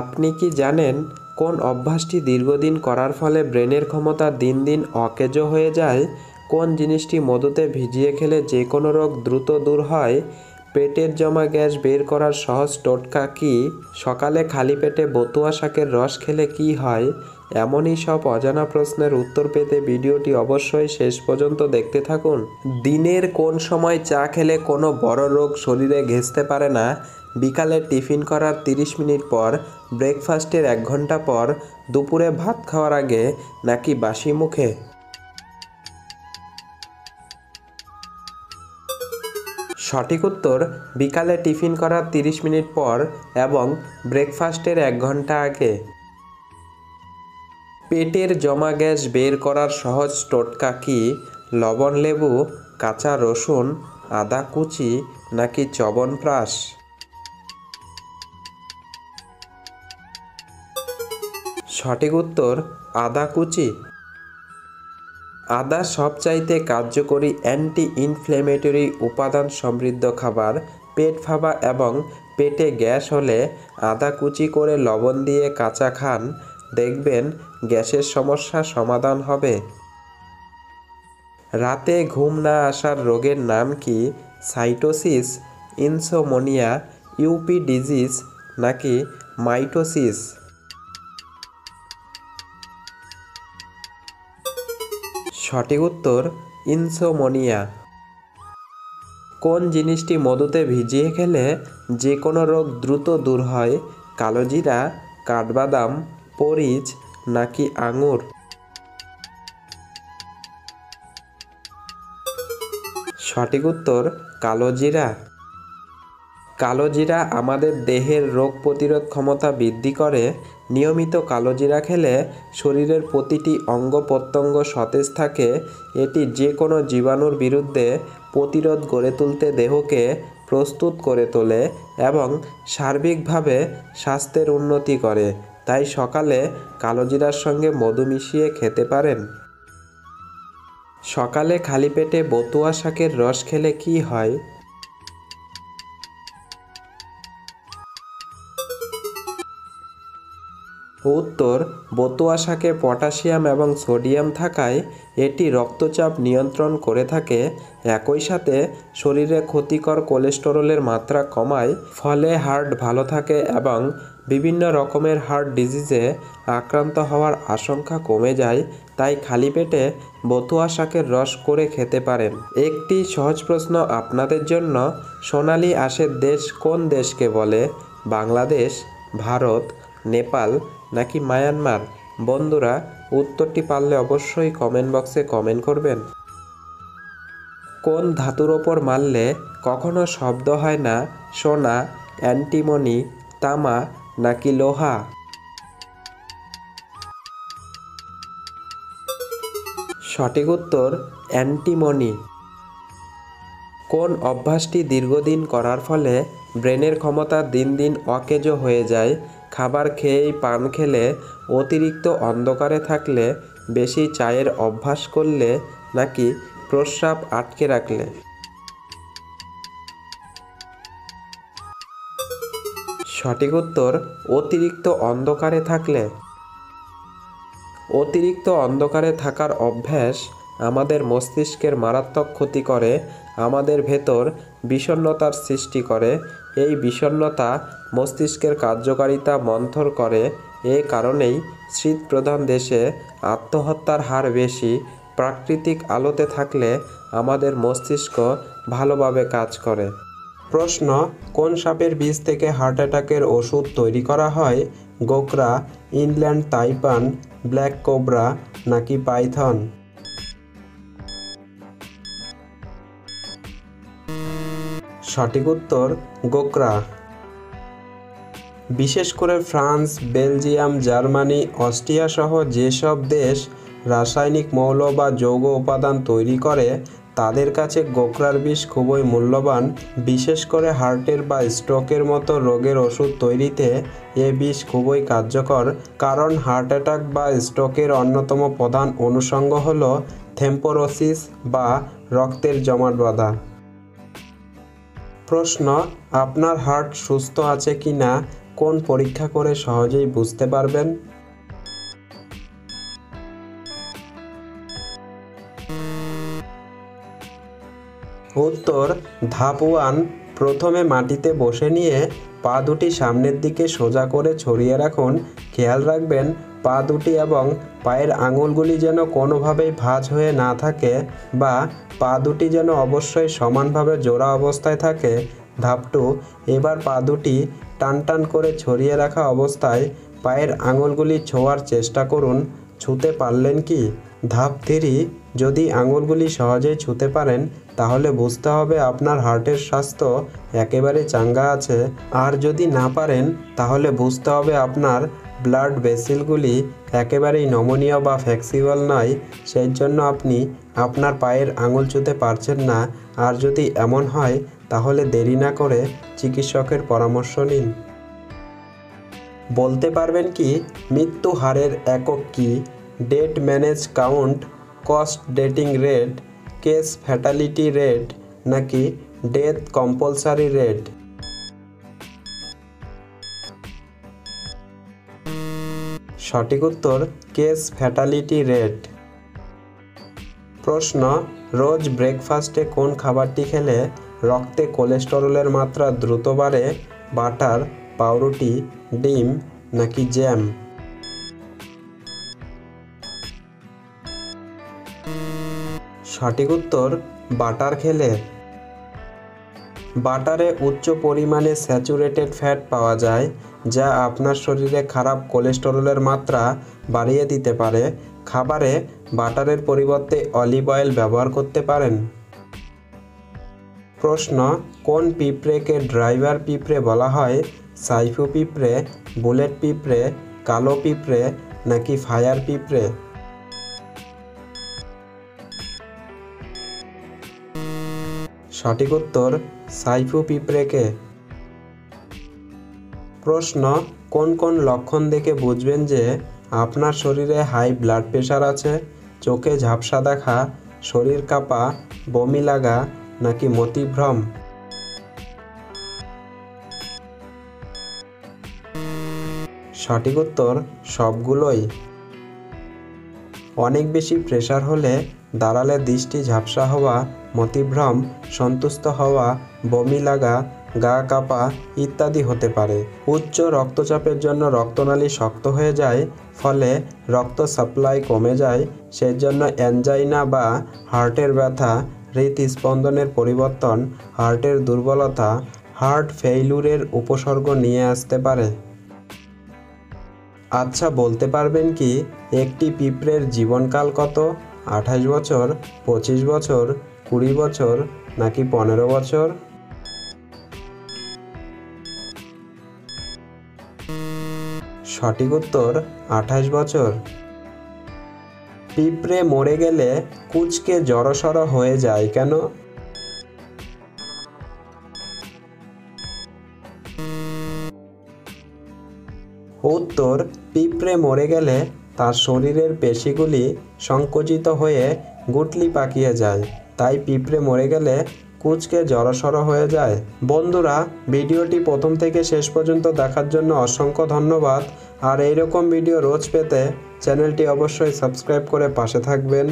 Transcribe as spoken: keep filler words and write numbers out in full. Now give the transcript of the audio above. আপনি কি জানেন কোন অভ্যাসটি দীর্ঘদিন করার ফলে ব্রেনের ক্ষমতা দিন দিন অকেজো হয়ে যায়? কোন জিনিসটি মধুতে ভিজিয়ে খেলে যে কোনো রোগ দ্রুত দূর হয়? পেটের জমা গ্যাস বের করার সহজ টোটকা কি? সকালে খালি পেটে বতুয়া শাকের রস খেলে কি হয়? এমনই সব অজানা প্রশ্নের উত্তর পেতে ভিডিওটি অবশ্যই শেষ পর্যন্ত দেখতে থাকুন। দিনের কোন সময় চা খেলে কোনো বড় রোগ শরীরে ঘেঁষতে পারে না? বিকালে টিফিন করার তিরিশ মিনিট পর, ব্রেকফাস্টের এক ঘন্টা পর, দুপুরে ভাত খাওয়ার আগে, নাকি বাসি মুখে? সঠিক উত্তর বিকালে টিফিন করার তিরিশ মিনিট পর এবং ব্রেকফাস্টের এক ঘন্টা আগে। পেটের জমা গ্যাস বের করার সহজ টোটকা কি? লবণ, লেবু, কাঁচা রসুন, আদা কুচি, নাকি চবনপ্রাশ? সঠিক উত্তর আদা কুচি। আদা সবচাইতে কার্যকরী অ্যান্টি ইনফ্লেমেটরি উপাদান সমৃদ্ধ খাবার। পেট ফাঁপা এবং পেটে গ্যাস হলে আদা কুচি করে লবণ দিয়ে কাঁচা খান, দেখবেন গ্যাসের সমস্যা সমাধান হবে। রাতে ঘুম না আসার রোগের নাম কি? সাইটোসিস, ইনসোমনিয়া, ইউপি ডিজিজ, নাকি মাইটোসিস? সঠিক উত্তর ইনসোমনিয়া। কোন জিনিসটি মধুতে ভিজিয়ে খেলে যে কোনো রোগ দ্রুত দূর হয়? কালোজিরা, কাঠবাদাম, পরিচ, নাকি আঙুর? সঠিক উত্তর কালোজিরা। কালোজিরা আমাদের দেহের রোগ প্রতিরোধ ক্ষমতা বৃদ্ধি করে। নিয়মিত কালোজিরা খেলে শরীরের প্রতিটি অঙ্গ প্রত্যঙ্গ সতেজ থাকে। এটি যে কোনো জীবাণুর বিরুদ্ধে প্রতিরোধ গড়ে তুলতে দেহকে প্রস্তুত করে তোলে এবং সার্বিকভাবে স্বাস্থ্যের উন্নতি করে। তাই সকালে কালোজিরার সঙ্গে মধু মিশিয়ে খেতে পারেন। সকালে খালি পেটে বতুয়া শাকের রস খেলে কি হয়? উত্তর বতুয়া শাকে পটাশিয়াম এবং সোডিয়াম থাকায় এটি রক্তচাপ নিয়ন্ত্রণ করে থাকে। একই সাথে শরীরে ক্ষতিকর কোলেস্টেরলের মাত্রা কমায়, ফলে হার্ট ভালো থাকে এবং বিভিন্ন রকমের হার্ট ডিজিজে আক্রান্ত হওয়ার আশঙ্কা কমে যায়। তাই খালি পেটে বতুয়া শাকের রস করে খেতে পারেন। একটি সহজ প্রশ্ন আপনাদের জন্য। সোনালি আঁশের দেশ কোন দেশকে বলে? বাংলাদেশ, ভারত, নেপাল, নাকি মায়ানমার? বন্ধুরা, উত্তরটি পারলে অবশ্যই কমেন্ট বক্সে কমেন্ট করবেন। কোন ধাতুর ওপর মারলে কখনো শব্দ হয় না? সোনা, অ্যান্টিমনি, তামা, নাকি লোহা? সঠিক উত্তর অ্যান্টিমনি। কোন অভ্যাসটি দীর্ঘদিন করার ফলে ব্রেনের ক্ষমতা দিন দিন অকেজো হয়ে যায়? খাবার খেয়েই পান খেলে, অতিরিক্ত অন্ধকারে থাকলে, বেশি চায়ের অভ্যাস করলে, নাকি প্রস্রাব আটকে রাখলে? সঠিক উত্তর অতিরিক্ত অন্ধকারে থাকলে। অতিরিক্ত অন্ধকারে থাকার অভ্যাস আমাদের মস্তিষ্কের মারাত্মক ক্ষতি করে। আমাদের ভেতর বিষণ্ণতার সৃষ্টি করে। এই বিষণ্ণতা মস্তিষ্কের কার্যকারিতা মন্থর করে। এ কারণেই শীতপ্রধান দেশে আত্মহত্যার হার বেশি। প্রাকৃতিক আলোতে থাকলে আমাদের মস্তিষ্ক ভালোভাবে কাজ করে। প্রশ্ন: কোন সাপের বীজ থেকে হার্ট অ্যাটাকের ওষুধ তৈরি করা হয়? গোকরা, ইনল্যান্ড তাইপান, ব্ল্যাক কোবরা, নাকি পাইথন? সঠিক উত্তর গোকরা। বিশেষ করে ফ্রান্স, বেলজিয়াম, জার্মানি, অস্ট্রিয়া সহ যেসব দেশ রাসায়নিক মৌল বা যৌগ উপাদান তৈরি করে, তাদের কাছে গোকরার বিষ খুবই মূল্যবান। বিশেষ করে হার্টের বা স্ট্রোকের মতো রোগের ওষুধ তৈরিতে এ বিষ খুবই কার্যকর। কারণ হার্ট অ্যাটাক বা স্ট্রোকের অন্যতম প্রধান অনুষঙ্গ হল থ্রোম্বোসিস বা রক্তের জমাট বাঁধা। প্রশ্ন: আপনার হার্ট সুস্থ আছে কি না কোন পরীক্ষা করে সহজেই বুঝতে পারবেন? উত্তর ধাপ ওয়ান। প্রথমে মাটিতে বসে নিয়ে পা দুটি সামনের দিকে সোজা করে ছড়িয়ে রাখুন। খেয়াল রাখবেন পা দুটি এবং পায়ের আঙুলগুলি যেন কোনোভাবেই ভাঁজ হয়ে না থাকে বা পা দুটি যেন অবশ্যই সমানভাবে জোড়া অবস্থায় থাকে। ধাপ টু। এবার পা দুটি টান টান করে ছড়িয়ে রাখা অবস্থায় পায়ের আঙুলগুলি ছোঁয়ার চেষ্টা করুন। ছুঁতে পারলেন কি? ধাপ থ্রি। যদি আঙুলগুলি সহজেই ছুঁতে পারেন তাহলে বুঝতে হবে আপনার হার্টের স্বাস্থ্য একেবারে চাঙ্গা আছে, আর যদি না পারেন তাহলে বুঝতে হবে আপনার ব্লাড ভেসেলগুলি একেবারেই নমনীয় বা ফ্লেক্সিবল নয়, সেই জন্য আপনি আপনার পায়ের আঙুল ছুঁতে পারছেন না। আর যদি এমন হয় তাহলে দেরি না করে চিকিৎসকের পরামর্শ নিন। বলতে পারবেন কি মৃত্যু হারের একক কি? Death manage count, cost dating rate, case fatality rate নাকি ডেথ কম্পালসারি রেট? সঠিক উত্তর কেস ফ্যাটালিটি রেট। প্রশ্ন, রোজ ব্রেকফাস্টে কোন খাবারটি খেলে রক্তে কোলেস্টেরলের মাত্রা দ্রুত বাড়ে? বাটার, পাউরুটি, ডিম নাকি জ্যাম? সঠিক উত্তর বাটার খেলে। বাটারে উচ্চ পরিমাণে স্যাচুরেটেড ফ্যাট পাওয়া যায় যা আপনার শরীরে খারাপ কোলেস্টেরলের মাত্রা বাড়িয়ে দিতে পারে। খাবারে বাটারের পরিবর্তে অলিভ অয়েল ব্যবহার করতে পারেন। প্রশ্ন, কোন পিঁপড়েকে ড্রাইভার পিঁপড়ে বলা হয়? সাইফু পিঁপড়ে, বুলেট পিঁপড়ে, কালো পিঁপড়ে নাকি ফায়ার পিঁপড়ে? সঠিক উত্তর সাইফু পিঁপড়েকে। প্রশ্ন, কোন কোন লক্ষণ দেখে বুঝবেন যে আপনার শরীরে হাই ব্লাড প্রেশার আছে? চোখে ঝাপসা দেখা, শরীর কাঁপা, বমি লাগা নাকি মতিভ্রম? সঠিক উত্তর সবগুলোই। অনেক বেশি প্রেশার হলে দাঁড়ালে দৃষ্টি ঝাপসা হওয়া, মতিভ্রম, সন্তুষ্ট হওয়া, বমি লাগা, গা কাঁপা ইত্যাদি হতে পারে। উচ্চ রক্তচাপের জন্য রক্তনালী শক্ত হয়ে যায়, ফলে রক্ত সাপ্লাই কমে যায়, সেই জন্য অ্যাঞ্জাইনা বা হার্টের ব্যথা, হৃদস্পন্দনের পরিবর্তন, হার্টের দুর্বলতা, হার্ট ফেইলুরের উপসর্গ নিয়ে আসতে পারে। আচ্ছা, বলতে পারবেন কি একটি পিঁপড়ের জীবনকাল কত? আঠাশ বছর, পঁচিশ বছর, কুড়ি বছর নাকি পনেরো বছর? সঠিক উত্তর আঠাশ বছর। পিঁপড়ে মরে গেলে কুঁচকে জড়সড় হয়ে যায় কেন? উত্তর, পিঁপড়ে মরে গেলে তার শরীরের পেশিগুলি সংকুচিত হয়ে গুটলি পাকিয়ে যায়, তাই পিঁপড়ে মরে গেলে কুঁচকে জড়সড় হয়ে যায়। বন্ধুরা, ভিডিওটি প্রথম থেকে শেষ পর্যন্ত দেখার জন্য অসংখ্য ধন্যবাদ। আর এইরকম ভিডিও রোজ পেতে চ্যানেলটি অবশ্যই সাবস্ক্রাইব করে পাশে থাকবেন।